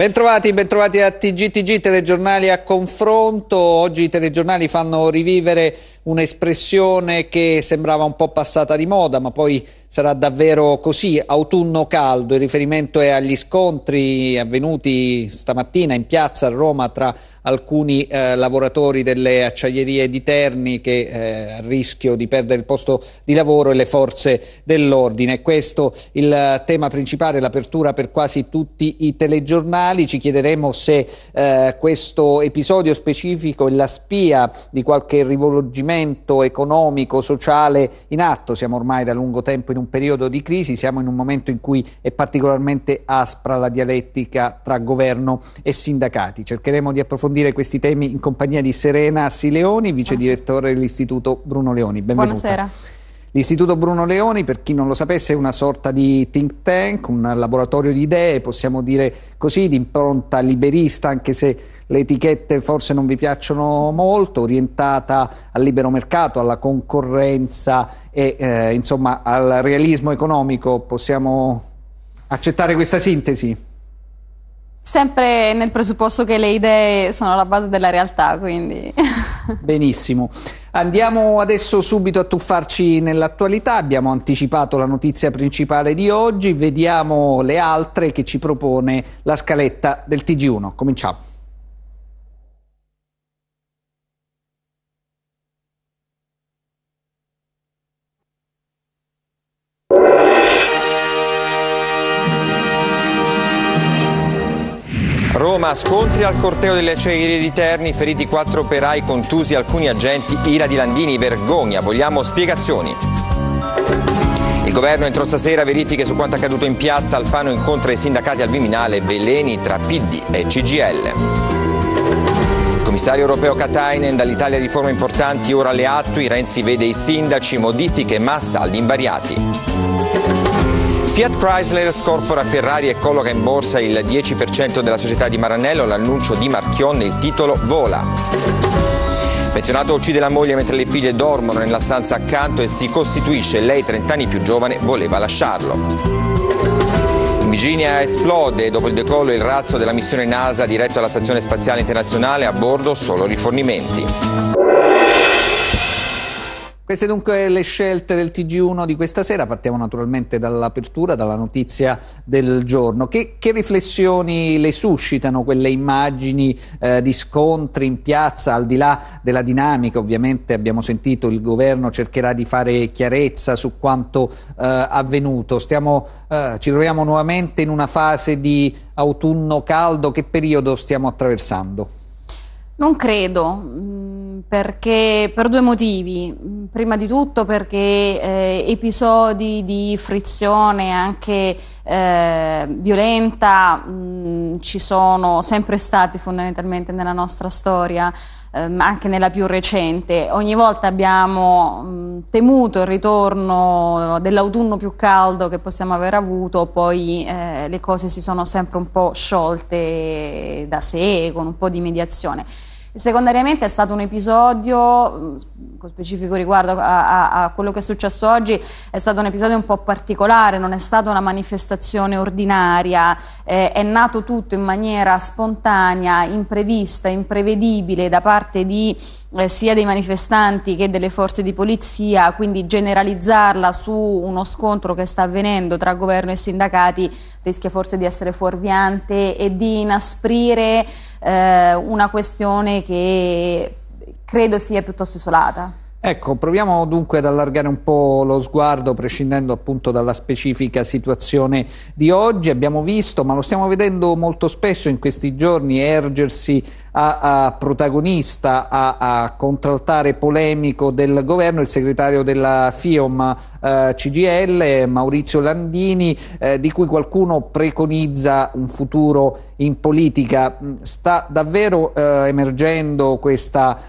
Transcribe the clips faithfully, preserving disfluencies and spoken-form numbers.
Bentrovati, bentrovati a T G T G, telegiornali a confronto. Oggi i telegiornali fanno rivivere un'espressione che sembrava un po' passata di moda, ma poi sarà davvero così, autunno caldo. Il riferimento è agli scontri avvenuti stamattina in piazza a Roma tra alcuni eh, lavoratori delle acciaierie di Terni che eh, a rischio di perdere il posto di lavoro e le forze dell'ordine. Questo il tema principale, l'apertura per quasi tutti i telegiornali. Ci chiederemo se eh, questo episodio specifico è la spia di qualche rivolgimento economico, sociale in atto. Siamo ormai da lungo tempo in un periodo di crisi, siamo in un momento in cui è particolarmente aspra la dialettica tra governo e sindacati. Cercheremo di approfondire questi temi in compagnia di Serena Sileoni, vice direttore dell'Istituto Bruno Leoni. Benvenuta. Buonasera. L'Istituto Bruno Leoni, per chi non lo sapesse, è una sorta di think tank, un laboratorio di idee, possiamo dire così, di impronta liberista, anche se le etichette forse non vi piacciono molto, orientata al libero mercato, alla concorrenza e eh, insomma al realismo economico. Possiamo accettare questa sintesi? Sempre nel presupposto che le idee sono la base della realtà, quindi. Benissimo. Andiamo adesso subito a tuffarci nell'attualità. Abbiamo anticipato la notizia principale di oggi, vediamo le altre che ci propone la scaletta del T G uno. Cominciamo. Roma, scontri al corteo delle acciaierie di Terni, feriti quattro operai, contusi alcuni agenti, ira di Landini, vergogna, vogliamo spiegazioni. Il governo entro stasera verifiche su quanto accaduto in piazza, Alfano incontra i sindacati al Viminale, veleni tra P D e C G L. Il commissario europeo Katainen, dall'Italia riforme importanti, ora le attui, Renzi vede i sindaci, modifiche, massa agli invariati. Fiat Chrysler scorpora Ferrari e colloca in borsa il dieci per cento della società di Maranello, l'annuncio di Marchionne, il titolo vola. Pensionato uccide la moglie mentre le figlie dormono nella stanza accanto e si costituisce, lei trent'anni più giovane voleva lasciarlo. In Virginia esplode dopo il decollo il razzo della missione NASA diretto alla Stazione Spaziale Internazionale, a bordo solo rifornimenti. Queste dunque le scelte del T G uno di questa sera. Partiamo naturalmente dall'apertura, dalla notizia del giorno. Che, che riflessioni le suscitano quelle immagini eh, di scontri in piazza, al di là della dinamica? Ovviamente abbiamo sentito il governo cercherà di fare chiarezza su quanto eh, avvenuto. Stiamo, eh, ci troviamo nuovamente in una fase di autunno caldo. Che periodo stiamo attraversando? Non credo. Perché per due motivi, prima di tutto perché eh, episodi di frizione anche eh, violenta mh, ci sono sempre stati fondamentalmente nella nostra storia, ehm, anche nella più recente. Ogni volta abbiamo mh, temuto il ritorno dell'autunno più caldo che possiamo aver avuto, poi eh, le cose si sono sempre un po' sciolte da sé con un po' di mediazione. Secondariamente è stato un episodio, con specifico riguardo a, a, a quello che è successo oggi, è stato un episodio un po' particolare, non è stata una manifestazione ordinaria, eh, è nato tutto in maniera spontanea, imprevista, imprevedibile da parte di eh, sia dei manifestanti che delle forze di polizia, quindi generalizzarla su uno scontro che sta avvenendo tra governo e sindacati rischia forse di essere fuorviante e di inasprire eh, una questione che credo sia piuttosto isolata. Ecco, proviamo dunque ad allargare un po' lo sguardo, prescindendo appunto dalla specifica situazione di oggi. Abbiamo visto, ma lo stiamo vedendo molto spesso in questi giorni, ergersi a, a protagonista, a, a contraltare polemico del governo, il segretario della FIOM eh, C G L, Maurizio Landini, eh, di cui qualcuno preconizza un futuro in politica. Sta davvero eh, emergendo questa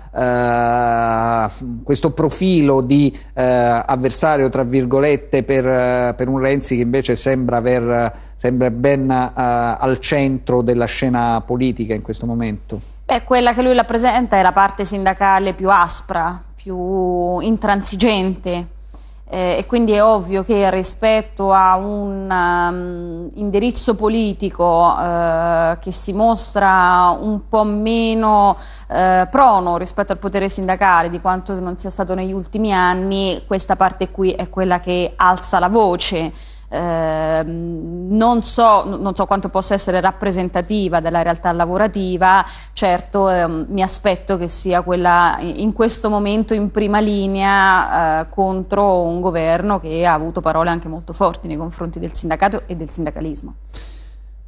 eh, questo profilo di eh, avversario tra virgolette per, per un Renzi che invece sembra aver sembra ben uh, al centro della scena politica in questo momento? Beh, quella che lui rappresenta è la parte sindacale più aspra, più intransigente. Eh, e quindi è ovvio che rispetto a un um, indirizzo politico eh, che si mostra un po' meno eh, prono rispetto al potere sindacale di quanto non sia stato negli ultimi anni, questa parte qui è quella che alza la voce. Eh, non so, non so quanto possa essere rappresentativa della realtà lavorativa, certo eh, mi aspetto che sia quella in questo momento in prima linea eh, contro un governo che ha avuto parole anche molto forti nei confronti del sindacato e del sindacalismo.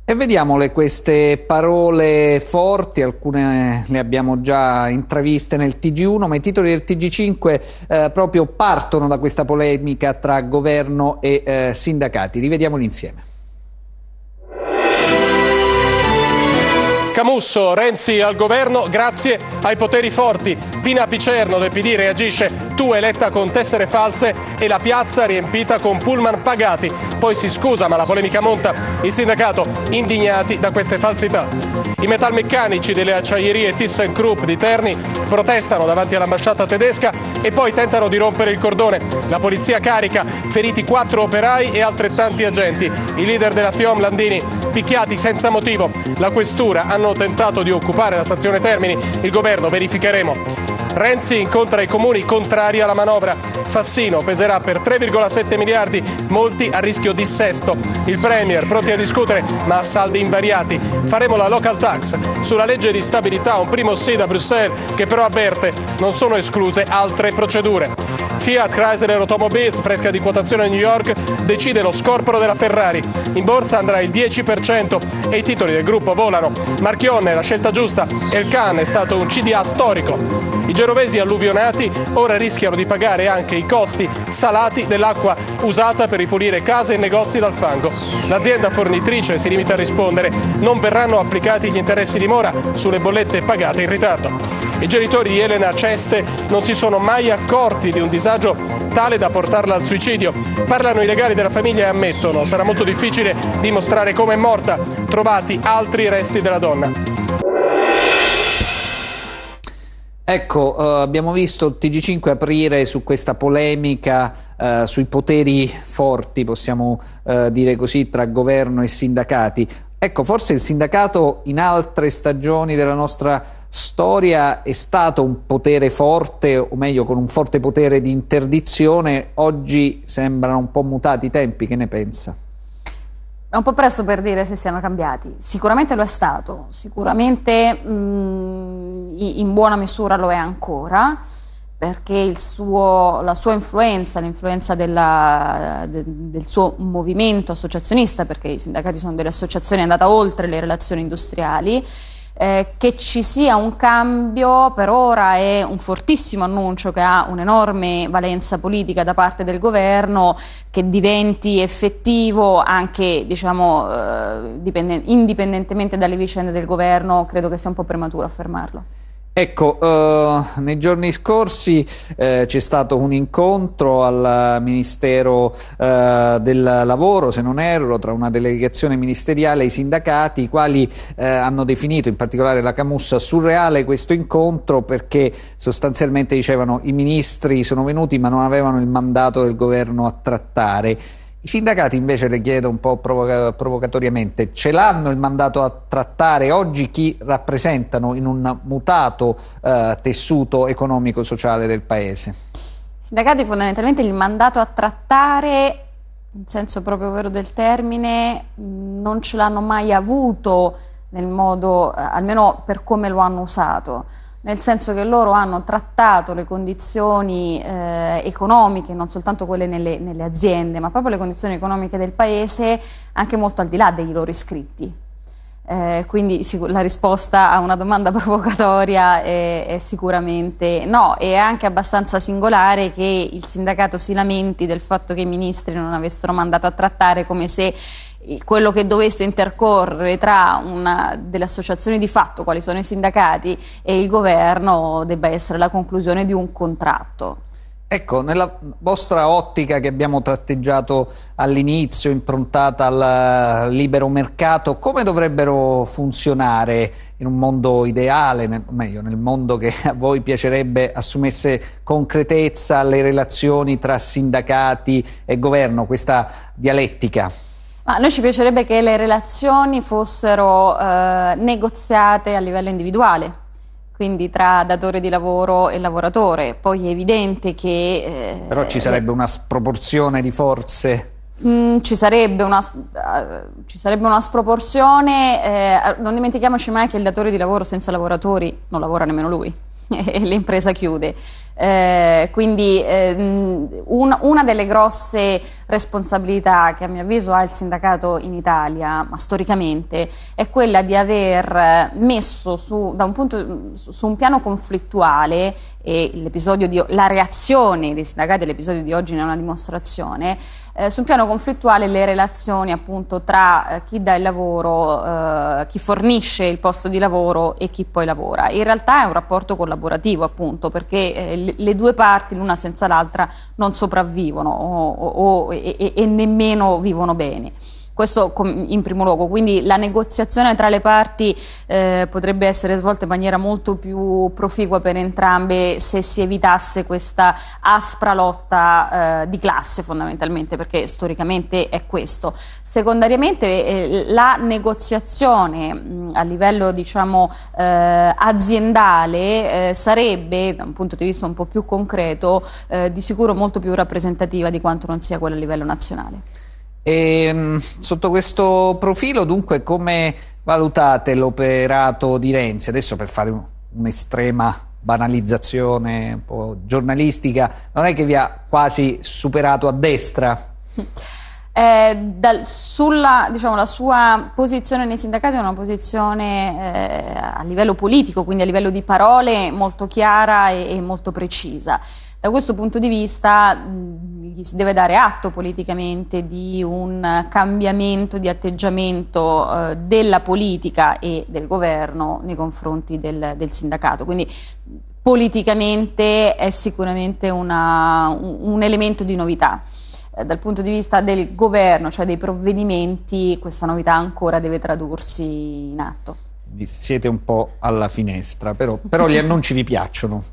E vediamole queste parole forti, alcune le abbiamo già intraviste nel T G uno, ma i titoli del T G cinque eh, proprio partono da questa polemica tra governo e eh, sindacati. Li vediamoli insieme. Camusso, Renzi al governo grazie ai poteri forti. Pina Picierno del P D reagisce, tu eletta con tessere false e la piazza riempita con pullman pagati. Poi si scusa ma la polemica monta, il sindacato indignati da queste falsità. I metalmeccanici delle acciaierie ThyssenKrupp di Terni protestano davanti all'ambasciata tedesca e poi tentano di rompere il cordone. La polizia carica, feriti quattro operai e altrettanti agenti. Il leader della FIOM Landini picchiati senza motivo. La questura ha hanno tentato di occupare la stazione Termini, il governo verificheremo. Renzi incontra i comuni contrari alla manovra, Fassino peserà per tre virgola sette miliardi, molti a rischio dissesto, il Premier pronti a discutere ma a saldi invariati, faremo la local tax, sulla legge di stabilità un primo sì da Bruxelles che però avverte, non sono escluse altre procedure. Fiat Chrysler Automobiles, fresca di quotazione a New York, decide lo scorporo della Ferrari, in borsa andrà il dieci per cento e i titoli del gruppo volano. Marchionne, la scelta giusta, El Khan è stato un C D A storico. I genovesi alluvionati ora rischiano di pagare anche i costi salati dell'acqua usata per ripulire case e negozi dal fango. L'azienda fornitrice si limita a rispondere, non verranno applicati gli interessi di mora sulle bollette pagate in ritardo. I genitori di Elena Ceste non si sono mai accorti di un disagio tale da portarla al suicidio. Parlano i legali della famiglia e ammettono, sarà molto difficile dimostrare come è morta, trovati altri resti della donna. Ecco, eh, abbiamo visto il T G cinque aprire su questa polemica eh, sui poteri forti, possiamo eh, dire così, tra governo e sindacati. Ecco, forse il sindacato in altre stagioni della nostra storia è stato un potere forte, o meglio con un forte potere di interdizione, oggi sembrano un po' mutati i tempi, che ne pensa? È un po' presto per dire se siano cambiati, sicuramente lo è stato, sicuramente mh, in buona misura lo è ancora, perché il suo, la sua influenza, l'influenza della, de, del suo movimento associazionista, perché i sindacati sono delle associazioni, è andata oltre le relazioni industriali. Eh, che ci sia un cambio per ora è un fortissimo annuncio che ha un'enorme valenza politica da parte del governo, che diventi effettivo anche diciamo, eh, dipenden- indipendentemente dalle vicende del governo, credo che sia un po' prematuro affermarlo. Ecco, eh, nei giorni scorsi eh, c'è stato un incontro al Ministero eh, del Lavoro, se non erro, tra una delegazione ministeriale e i sindacati, i quali eh, hanno definito, in particolare la Camussa, surreale questo incontro, perché sostanzialmente dicevano i ministri sono venuti ma non avevano il mandato del governo a trattare. I sindacati invece, le chiedo un po' provoca- provocatoriamente, ce l'hanno il mandato a trattare oggi chi rappresentano in un mutato eh, tessuto economico-sociale del Paese? I sindacati fondamentalmente il mandato a trattare, in senso proprio vero del termine, non ce l'hanno mai avuto nel modo, eh, almeno per come lo hanno usato. Nel senso che loro hanno trattato le condizioni eh, economiche, non soltanto quelle nelle, nelle aziende, ma proprio le condizioni economiche del Paese, anche molto al di là dei loro iscritti. Eh, quindi la risposta a una domanda provocatoria è, è sicuramente no, e è anche abbastanza singolare che il sindacato si lamenti del fatto che i ministri non avessero mandato a trattare, come se quello che dovesse intercorrere tra una delle associazioni di fatto, quali sono i sindacati, e il governo debba essere la conclusione di un contratto. Ecco, nella vostra ottica che abbiamo tratteggiato all'inizio, improntata al libero mercato, come dovrebbero funzionare in un mondo ideale, nel, meglio nel mondo che a voi piacerebbe assumesse concretezza le relazioni tra sindacati e governo, questa dialettica? Ma a noi ci piacerebbe che le relazioni fossero eh, negoziate a livello individuale, quindi tra datore di lavoro e lavoratore. Poi è evidente che... Eh, Però ci sarebbe una sproporzione di forze... Mm, ci sarebbe una, uh, ci sarebbe una sproporzione, eh, non dimentichiamoci mai che il datore di lavoro senza lavoratori non lavora nemmeno lui e l'impresa chiude. Eh, quindi eh, un, una delle grosse responsabilità che a mio avviso ha il sindacato in Italia, ma storicamente, è quella di aver messo su, da un, punto, su un piano conflittuale, e l'episodio di, la reazione dei sindacati all'episodio di oggi ne è una dimostrazione, Eh, su un piano conflittuale le relazioni appunto tra eh, chi dà il lavoro, eh, chi fornisce il posto di lavoro e chi poi lavora. In realtà è un rapporto collaborativo, appunto, perché eh, le due parti l'una senza l'altra non sopravvivono o, o, o, e, e nemmeno vivono bene. Questo in primo luogo, quindi la negoziazione tra le parti eh, potrebbe essere svolta in maniera molto più proficua per entrambe se si evitasse questa aspra lotta eh, di classe, fondamentalmente, perché storicamente è questo. Secondariamente eh, la negoziazione mh, a livello, diciamo, eh, aziendale eh, sarebbe, da un punto di vista un po' più concreto, eh, di sicuro molto più rappresentativa di quanto non sia quella a livello nazionale. E, sotto questo profilo, dunque, come valutate l'operato di Renzi? Adesso, per fare un'estrema banalizzazione un po' giornalistica, non è che vi ha quasi superato a destra? Eh, dal, sulla, diciamo, la sua posizione nei sindacati è una posizione eh, a livello politico, quindi a livello di parole, molto chiara e, e molto precisa. Da questo punto di vista gli si deve dare atto politicamente di un cambiamento di atteggiamento eh, della politica e del governo nei confronti del, del sindacato. Quindi politicamente è sicuramente una, un, un elemento di novità. Eh, dal punto di vista del governo, cioè dei provvedimenti, questa novità ancora deve tradursi in atto. Siete un po' alla finestra, però, però gli annunci vi piacciono.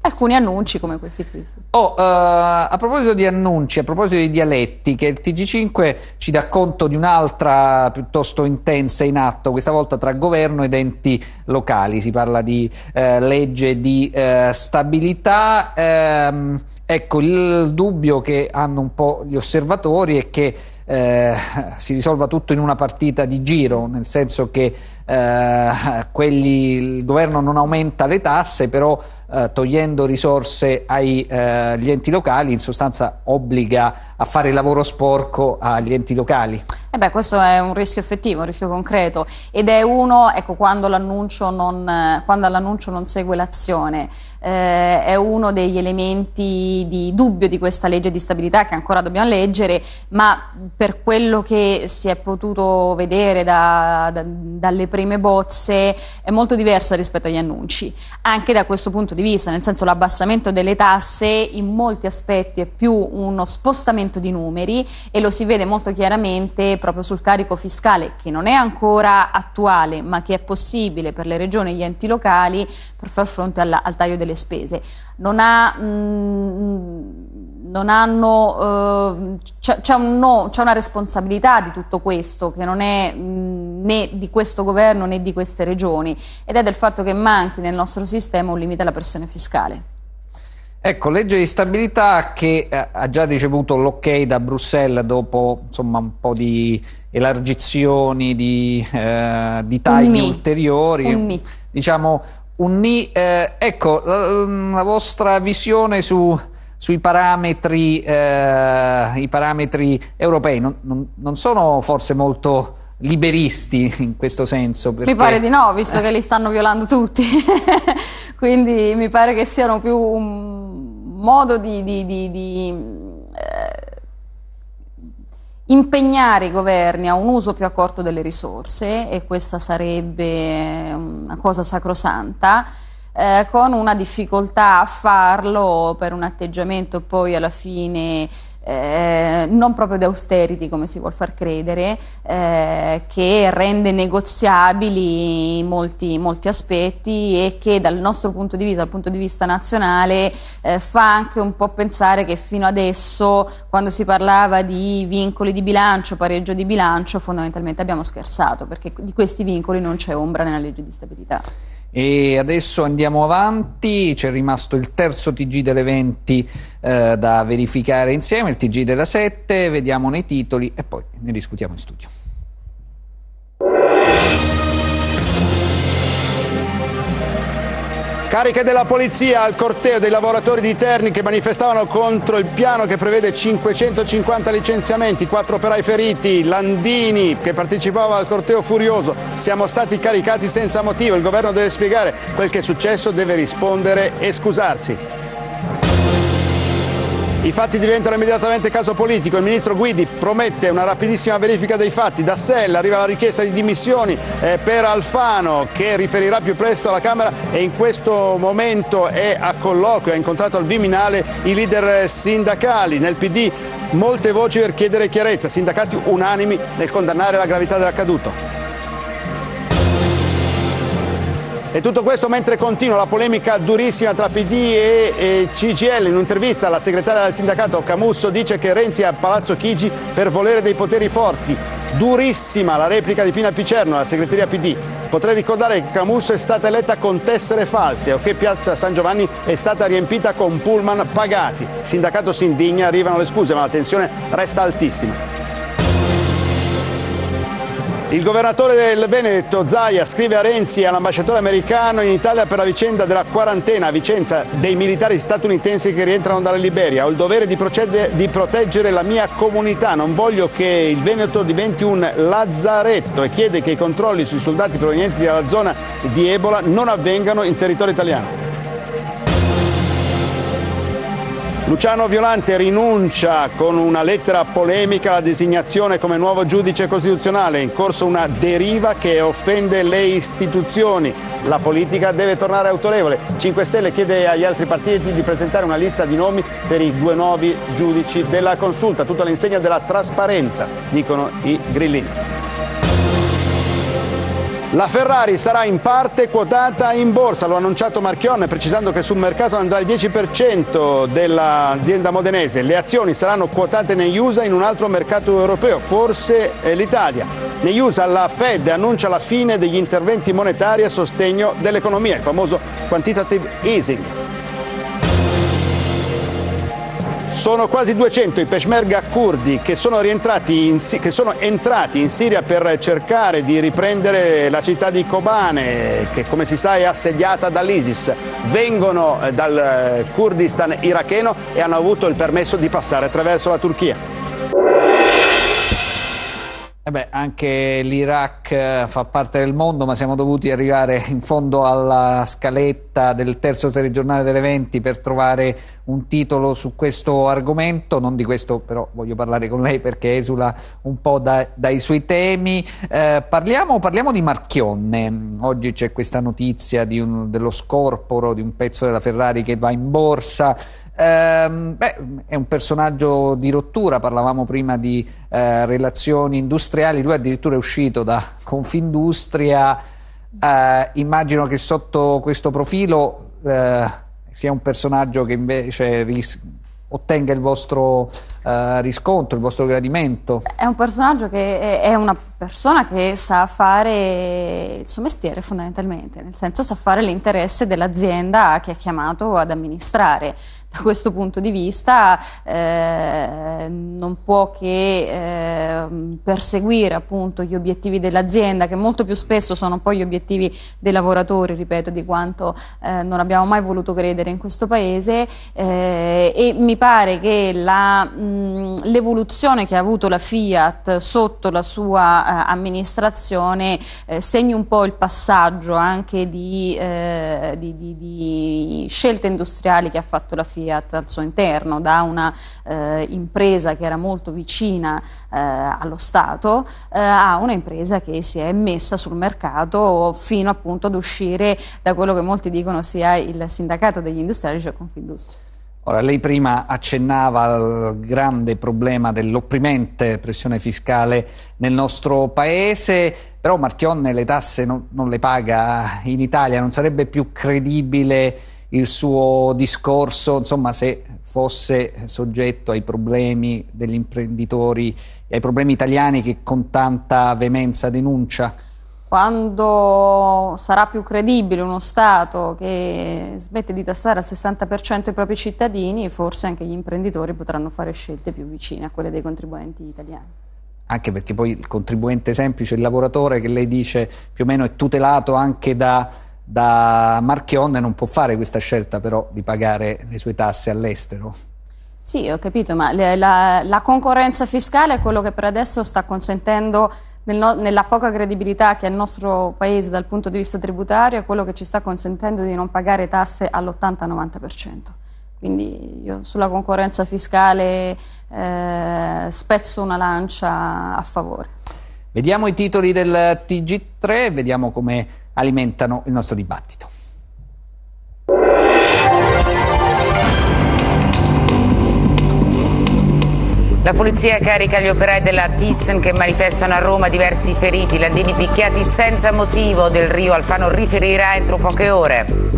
Alcuni annunci come questi qui. Oh, uh, a proposito di annunci, a proposito di dialettiche, il T G cinque ci dà conto di un'altra piuttosto intensa in atto, questa volta tra governo ed enti locali. Si parla di uh, legge di uh, stabilità. Um, ecco, il dubbio che hanno un po' gli osservatori è che Eh, si risolva tutto in una partita di giro, nel senso che eh, quelli, il governo non aumenta le tasse, però eh, togliendo risorse agli eh, enti locali, in sostanza obbliga a fare lavoro sporco agli enti locali. Eh beh, questo è un rischio effettivo, un rischio concreto, ed è uno, ecco, quando l'annuncio non, quando all'annuncio non segue l'azione, eh, è uno degli elementi di dubbio di questa legge di stabilità che ancora dobbiamo leggere, ma per quello che si è potuto vedere da, da, dalle prime bozze è molto diversa rispetto agli annunci, anche da questo punto di vista, nel senso l'abbassamento delle tasse in molti aspetti è più uno spostamento di numeri, e lo si vede molto chiaramente proprio sul carico fiscale, che non è ancora attuale ma che è possibile per le regioni e gli enti locali per far fronte alla, al taglio delle spese. Non ha... Mh, non hanno eh, c'è un no, c'è una responsabilità di tutto questo che non è mh, né di questo governo né di queste regioni, ed è del fatto che manchi nel nostro sistema un limite alla pressione fiscale. Ecco, legge di stabilità che eh, ha già ricevuto l'ok da Bruxelles dopo, insomma, un po' di elargizioni, di, eh, di tagli ulteriori, un diciamo un ni eh, ecco la, la vostra visione su sui parametri, eh, i parametri europei non, non, non sono forse molto liberisti in questo senso? Perché... Mi pare di no, visto eh. che li stanno violando tutti, quindi mi pare che siano più un modo di, di, di, di eh, impegnare i governi a un uso più accorto delle risorse, e questa sarebbe una cosa sacrosanta. Eh, con una difficoltà a farlo per un atteggiamento poi alla fine eh, non proprio di austerity come si vuol far credere, eh, che rende negoziabili molti, molti aspetti e che dal nostro punto di vista, dal punto di vista nazionale, eh, fa anche un po' pensare che fino adesso, quando si parlava di vincoli di bilancio, pareggio di bilancio, fondamentalmente abbiamo scherzato, perché di questi vincoli non c'è ombra nella legge di stabilità. E adesso andiamo avanti, c'è rimasto il terzo T G delle venti eh, da verificare insieme, il T G della sette, vediamo nei titoli e poi ne discutiamo in studio. Cariche della polizia al corteo dei lavoratori di Terni che manifestavano contro il piano che prevede cinquecentocinquanta licenziamenti, quattro operai feriti, Landini che partecipava al corteo furioso: siamo stati caricati senza motivo, il governo deve spiegare quel che è successo, deve rispondere e scusarsi. I fatti diventano immediatamente caso politico, il ministro Guidi promette una rapidissima verifica dei fatti, da Sella arriva la richiesta di dimissioni per Alfano che riferirà più presto alla Camera e in questo momento è a colloquio, ha incontrato al Viminale i leader sindacali, nel P D molte voci per chiedere chiarezza, sindacati unanimi nel condannare la gravità dell'accaduto. E tutto questo mentre continua la polemica durissima tra P D e, e C G L. In un'intervista la segretaria del sindacato Camusso dice che Renzi è a Palazzo Chigi per volere dei poteri forti. Durissima la replica di Pina Picierno, la segreteria P D. Potrei ricordare che Camusso è stata eletta con tessere false o che Piazza San Giovanni è stata riempita con pullman pagati. Il sindacato si indigna, arrivano le scuse, ma la tensione resta altissima. Il governatore del Veneto, Zaia, scrive a Renzi e all'ambasciatore americano in Italia per la vicenda della quarantena a Vicenza dei militari statunitensi che rientrano dalla Liberia. Ho il dovere di, procedere, di proteggere la mia comunità, non voglio che il Veneto diventi un lazzaretto, e chiede che i controlli sui soldati provenienti dalla zona di Ebola non avvengano in territorio italiano. Luciano Violante rinuncia con una lettera polemica alla designazione come nuovo giudice costituzionale, in corso una deriva che offende le istituzioni. La politica deve tornare autorevole. cinque Stelle chiede agli altri partiti di presentare una lista di nomi per i due nuovi giudici della Consulta, tutta l'insegna della trasparenza, dicono i grillini. La Ferrari sarà in parte quotata in borsa, lo ha annunciato Marchionne, precisando che sul mercato andrà il dieci per cento dell'azienda modenese. Le azioni saranno quotate negli U S A in un altro mercato europeo, forse l'Italia. Negli U S A la Fed annuncia la fine degli interventi monetari a sostegno dell'economia, il famoso quantitative easing. Sono quasi duecento i Peshmerga curdi che sono, rientrati in, che sono entrati in Siria per cercare di riprendere la città di Kobane, che come si sa è assediata dall'ISIS. Vengono dal Kurdistan iracheno e hanno avuto il permesso di passare attraverso la Turchia. Eh beh, anche l'Iraq fa parte del mondo, ma siamo dovuti arrivare in fondo alla scaletta del terzo telegiornale delle venti per trovare un titolo su questo argomento. Non di questo però voglio parlare con lei, perché esula un po' da, dai suoi temi. Eh, parliamo, parliamo di Marchionne. Oggi c'è questa notizia di un, dello scorporo di un pezzo della Ferrari che va in borsa. Eh, beh, è un personaggio di rottura, parlavamo prima di eh, relazioni industriali, lui addirittura è uscito da Confindustria, eh, immagino che sotto questo profilo eh, sia un personaggio che invece ottenga il vostro eh, riscontro, il vostro gradimento. È un personaggio che è una persona che sa fare il suo mestiere fondamentalmente, nel senso sa fare l'interesse dell'azienda che è chiamato ad amministrare. Da questo punto di vista eh, non può che eh, perseguire appunto gli obiettivi dell'azienda, che molto più spesso sono poi gli obiettivi dei lavoratori, ripeto, di quanto eh, non abbiamo mai voluto credere in questo paese, eh, e mi pare che l'evoluzione che ha avuto la Fiat sotto la sua eh, amministrazione eh, segni un po' il passaggio anche di, eh, di, di, di scelte industriali che ha fatto la Fiat Fiat al suo interno, da una eh, impresa che era molto vicina eh, allo Stato eh, a una impresa che si è messa sul mercato fino appunto ad uscire da quello che molti dicono sia il sindacato degli industriali, cioè Confindustria. Ora, lei prima accennava al grande problema dell'opprimente pressione fiscale nel nostro paese, però Marchionne le tasse non, non le paga in Italia, non sarebbe più credibile il suo discorso, insomma, se fosse soggetto ai problemi degli imprenditori e ai problemi italiani che con tanta veemenza denuncia? Quando sarà più credibile uno Stato che smette di tassare al sessanta per cento i propri cittadini, forse anche gli imprenditori potranno fare scelte più vicine a quelle dei contribuenti italiani. Anche perché poi il contribuente semplice, il lavoratore, che lei dice più o meno è tutelato anche da, da Marchionne, non può fare questa scelta però di pagare le sue tasse all'estero. Sì, ho capito, ma la, la, la concorrenza fiscale è quello che per adesso sta consentendo, nella poca credibilità che ha il nostro paese dal punto di vista tributario, è quello che ci sta consentendo di non pagare tasse all'ottanta novanta per cento. Quindi io sulla concorrenza fiscale eh, spezzo una lancia a favore. Vediamo i titoli del T G tre, vediamo come alimentano il nostro dibattito. La polizia carica gli operai della Thyssen che manifestano a Roma, diversi feriti, Landini picchiati senza motivo, Del Rio Alfano riferirà entro poche ore.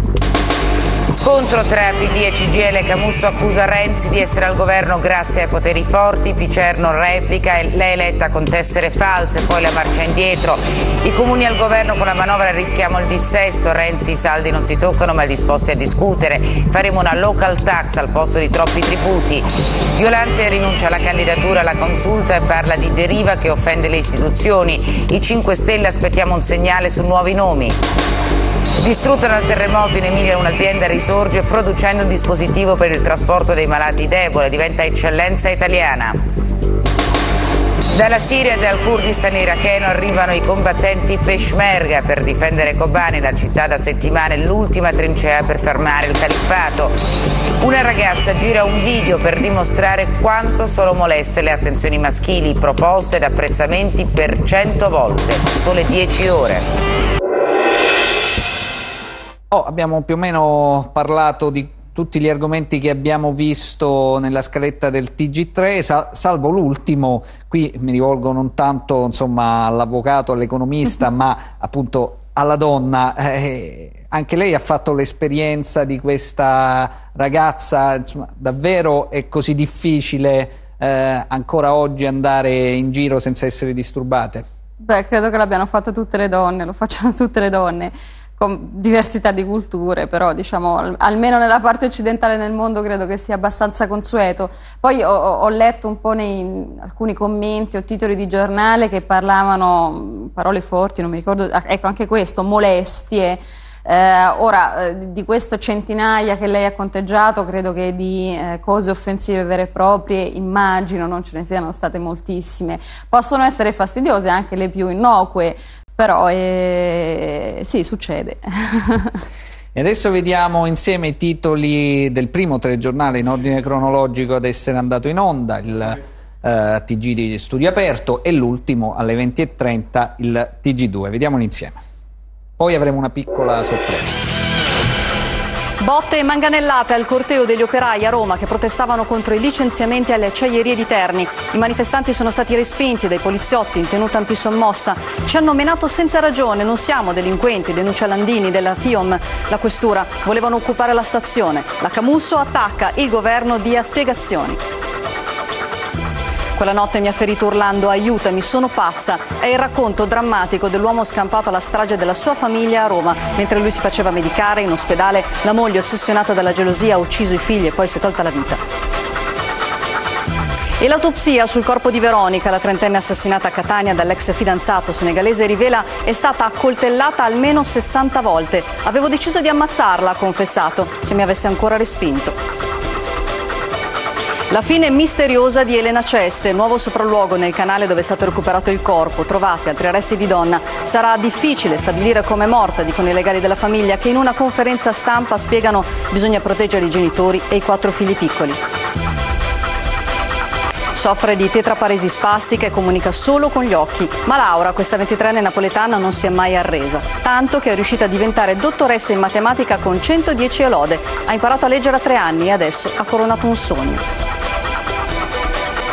Scontro tra P D e C G L, Camusso accusa Renzi di essere al governo grazie ai poteri forti, Picierno replica e l'è eletta con tessere false, poi la marcia indietro. I comuni al governo con la manovra, rischiamo il dissesto, Renzi i saldi non si toccano ma è disposti a discutere, faremo una local tax al posto di troppi tributi. Violante rinuncia alla candidatura alla Consulta e parla di deriva che offende le istituzioni, i cinque Stelle aspettiamo un segnale su nuovi nomi. Distrutta dal terremoto in Emilia un'azienda risorge producendo un dispositivo per il trasporto dei malati debole, diventa eccellenza italiana. Dalla Siria e dal Kurdistan iracheno arrivano i combattenti Peshmerga per difendere Kobani, la città da settimane l'ultima trincea per fermare il califfato. Una ragazza gira un video per dimostrare quanto sono moleste le attenzioni maschili, proposte ed apprezzamenti per cento volte, sole dieci ore. Oh, abbiamo più o meno parlato di tutti gli argomenti che abbiamo visto nella scaletta del T G tre, sa salvo l'ultimo. Qui mi rivolgo non tanto insomma all'avvocato, all'economista, ma appunto alla donna. Eh, anche lei ha fatto l'esperienza di questa ragazza, insomma, davvero è così difficile eh, ancora oggi andare in giro senza essere disturbate? Beh, credo che l'abbiano fatto tutte le donne, lo facciano tutte le donne, con diversità di culture, però diciamo almeno nella parte occidentale del mondo credo che sia abbastanza consueto. Poi ho, ho letto un po' nei alcuni commenti o titoli di giornale che parlavano parole forti, non mi ricordo, ecco anche questo, molestie. Eh, ora di questo centinaia che lei ha conteggiato, credo che di eh, cose offensive vere e proprie immagino non ce ne siano state moltissime. Possono essere fastidiose anche le più innocue, però eh, sì, succede. E adesso vediamo insieme i titoli del primo telegiornale in ordine cronologico ad essere andato in onda, il eh, T G di Studio Aperto, e l'ultimo alle venti e trenta il T G due. Vediamoli insieme. Poi avremo una piccola sorpresa. Botte e manganellate al corteo degli operai a Roma che protestavano contro i licenziamenti alle acciaierie di Terni. I manifestanti sono stati respinti dai poliziotti in tenuta antisommossa. Ci hanno menato senza ragione, non siamo delinquenti, denuncia Landini della FIOM. La questura, volevano occupare la stazione. La Camusso attacca, il governo dia spiegazioni. Quella notte mi ha ferito urlando aiutami, sono pazza. È il racconto drammatico dell'uomo scampato alla strage della sua famiglia a Roma. Mentre lui si faceva medicare in ospedale, la moglie ossessionata dalla gelosia ha ucciso i figli e poi si è tolta la vita. E l'autopsia sul corpo di Veronica, la trentenne assassinata a Catania dall'ex fidanzato senegalese, rivela è stata accoltellata almeno sessanta volte. Avevo deciso di ammazzarla, ha confessato, se mi avesse ancora respinto. La fine misteriosa di Elena Ceste, nuovo sopralluogo nel canale dove è stato recuperato il corpo, trovati altri resti di donna. Sarà difficile stabilire come è morta, dicono i legali della famiglia, che in una conferenza stampa spiegano bisogna proteggere i genitori e i quattro figli piccoli. Soffre di tetraparesi spastica e comunica solo con gli occhi. Ma Laura, questa ventitreenne napoletana, non si è mai arresa. Tanto che è riuscita a diventare dottoressa in matematica con centodieci e lode. Ha imparato a leggere a tre anni e adesso ha coronato un sogno.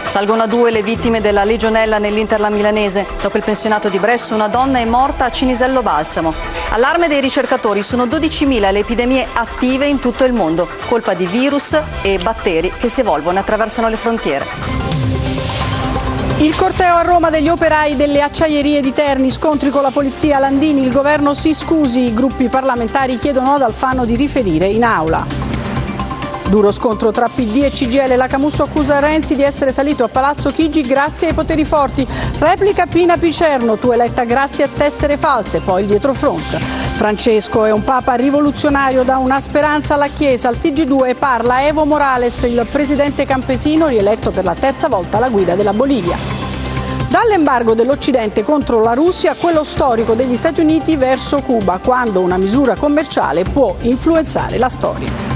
Salgono a due le vittime della legionella nell'Interla milanese. Dopo il pensionato di Bresso, una donna è morta a Cinisello Balsamo. Allarme dei ricercatori, sono dodicimila le epidemie attive in tutto il mondo, colpa di virus e batteri che si evolvono e attraversano le frontiere. Il corteo a Roma degli operai delle acciaierie di Terni, scontri con la polizia, Landini, il governo si scusi, i gruppi parlamentari chiedono ad Alfano di riferire in aula. Duro scontro tra P D e C G L, la Camusso accusa Renzi di essere salito a Palazzo Chigi grazie ai poteri forti. Replica Pina Picierno, tu eletta grazie a tessere false, poi il dietrofront. Francesco è un papa rivoluzionario, dà una speranza alla Chiesa, al T G due parla Evo Morales, il presidente campesino rieletto per la terza volta alla guida della Bolivia. Dall'embargo dell'Occidente contro la Russia, quello storico degli Stati Uniti verso Cuba, quando una misura commerciale può influenzare la storia.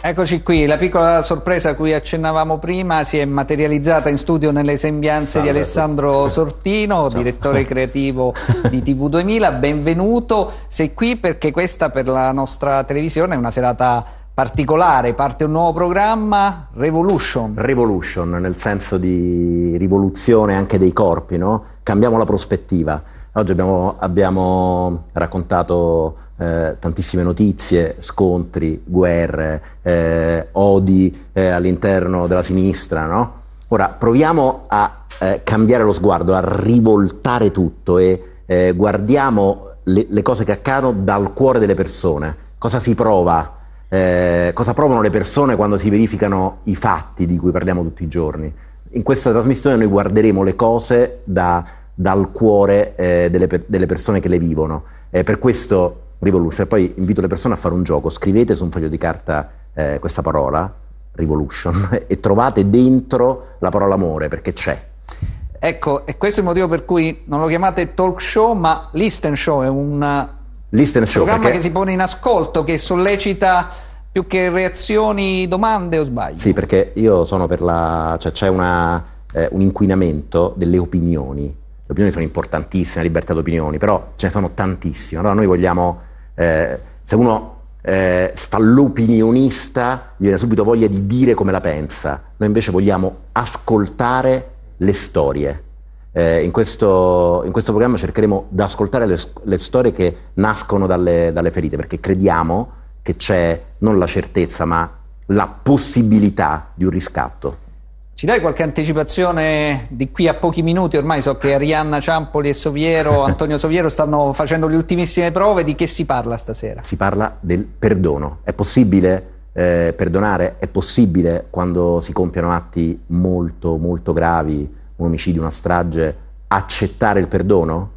Eccoci qui, la piccola sorpresa a cui accennavamo prima si è materializzata in studio nelle sembianze di Alessandro Sortino, direttore creativo di T V duemila, benvenuto, sei qui perché questa per la nostra televisione è una serata particolare, parte un nuovo programma, Revolution. Revolution, nel senso di rivoluzione anche dei corpi, no? Cambiamo la prospettiva. Oggi abbiamo, abbiamo raccontato eh, tantissime notizie, scontri, guerre, eh, odi eh, all'interno della sinistra, no? Ora proviamo a eh, cambiare lo sguardo, a rivoltare tutto e eh, guardiamo le, le cose che accadono dal cuore delle persone. Cosa si prova? Eh, cosa provano le persone quando si verificano i fatti di cui parliamo tutti i giorni? In questa trasmissione noi guarderemo le cose da... dal cuore eh, delle, per delle persone che le vivono. Eh, per questo Revolution. Poi invito le persone a fare un gioco. Scrivete su un foglio di carta eh, questa parola, Revolution, e trovate dentro la parola amore, perché c'è. Ecco, e questo è il motivo per cui non lo chiamate talk show, ma listen show. È un listen show, programma perché... che si pone in ascolto, che sollecita più che reazioni, domande, o sbaglio? Sì, perché io sono per la... cioè c'è una, eh, un inquinamento delle opinioni. Le opinioni sono importantissime, la libertà di opinioni, però ce ne sono tantissime. Allora noi vogliamo, eh, se uno eh, fa l'opinionista, gli viene subito voglia di dire come la pensa. Noi invece vogliamo ascoltare le storie. Eh, in, questo, in questo programma cercheremo di ascoltare le, le storie che nascono dalle, dalle ferite, perché crediamo che c'è non la certezza, ma la possibilità di un riscatto. Ci dai qualche anticipazione di qui a pochi minuti? Ormai so che Arianna Ciampoli e Soviero, Antonio Soviero stanno facendo le ultimissime prove. Di che si parla stasera? Si parla del perdono. È possibile eh, perdonare? È possibile quando si compiono atti molto, molto gravi, un omicidio, una strage, accettare il perdono?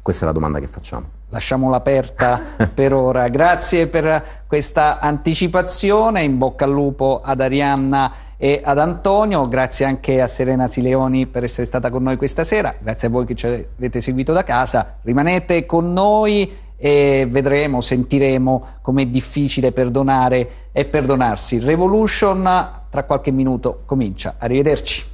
Questa è la domanda che facciamo. Lasciamola aperta per ora. Grazie per questa anticipazione. In bocca al lupo ad Arianna e ad Antonio, grazie anche a Serena Sileoni per essere stata con noi questa sera, grazie a voi che ci avete seguito da casa, rimanete con noi e vedremo, sentiremo com'è difficile perdonare e perdonarsi. Revolution tra qualche minuto comincia, arrivederci.